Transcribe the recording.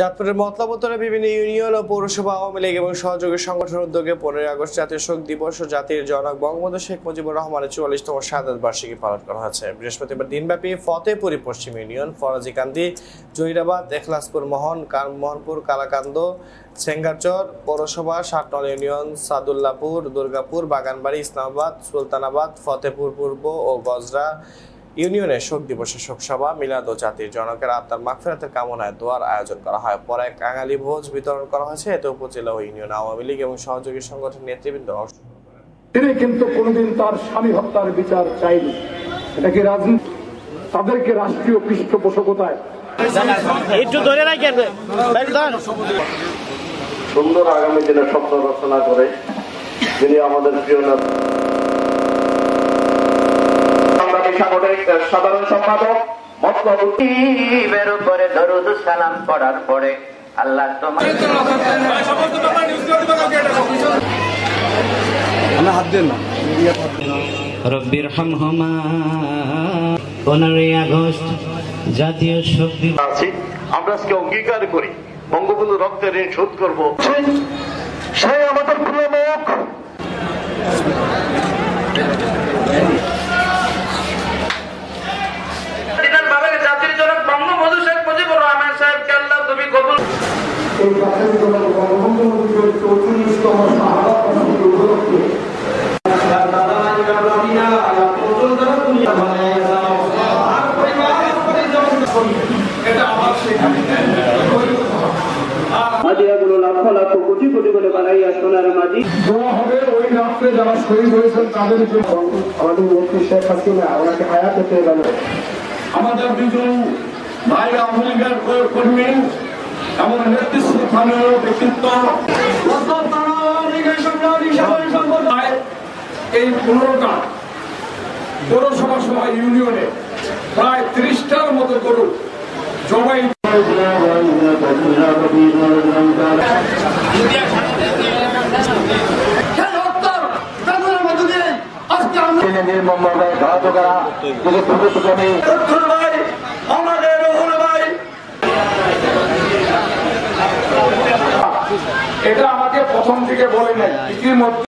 চাঁদপুরের मतलब উত্তরে বিভিন্ন ইউনিয়ন ও পৌরসভা আওয়ামী লীগ এবং সহযোগী সংগঠন উদ্যোগে 15 আগস্ট জাতীয় শোক দিবস ও জাতির জনক বঙ্গবন্ধু শেখ মুজিবুর রহমানের 44তম শাহাদাত বার্ষিকী পালন করা হয়েছে। বৃহস্পতিবার দিনব্যাপী ফতেপুরি পশ্চিম ইউনিয়ন, ফরাজিকান্দি, জহিরাবাদ, এখলাসপুর মোহন, মোহনপুর, কালাকান্দ, चेङ्गारचर पौरसभा, 60 ইউনিয়ন, সাদুল্লাপুর, দুর্গাপুর, বাগানবাড়ি, ইসলামাবাদ, সুলতানাবাদ, ফতেপুর পূর্ব ও গজরা ইউনিয়নে শোক দিবসে শোকসভা, মিলাদ ও জাতির জনকের আত্মার মাগফিরাতের কামনায় দোয়ার আয়োজন করা হয়। পরে এক আঙালি ভোজ বিতরণ করা হয়েছে। এতে উপজেলা ও ইউনিয়ন আওয়ামী লীগ এবং সহযোগী সংগঠনের নেতৃবৃন্দ অংশ নেন। তিনি কিন্তু কোনোদিন তার স্বামী হত্যার বিচার চাইনি। এটা কি রাজনীতি? তাদেরকে রাষ্ট্রীয় পৃষ্ঠপোষকতায় একটু ধরে রাখেন। সুন্দর আগামী দিনের স্বপ্ন রচনা করে যিনি আমাদের প্রিয় নেতা সাধারণ সম্পাদক মতলব এর উপরে দরুদ সালাম পড়ার পরে আল্লাহ তোমার রব্বির হামহুমা 15 আগস্ট জাতীয় শোক দিবস। আমরা আজকে অঙ্গীকার করি বঙ্গবন্ধু রক্তের ঋণ শোধ করবো। সে আমাদের প্রিয় মুখ জাতির জনক বঙ্গবন্ধু শেখ মুজিবুর রহমান সাহেবকে আল্লাহ তুমি কবুল। পৌরসভা সভা ইউনিয়নে প্রায় 30টার মতো গরু জবাই। এটা আমাকে প্রথম থেকে বলে নাই ইতিমধ্যে।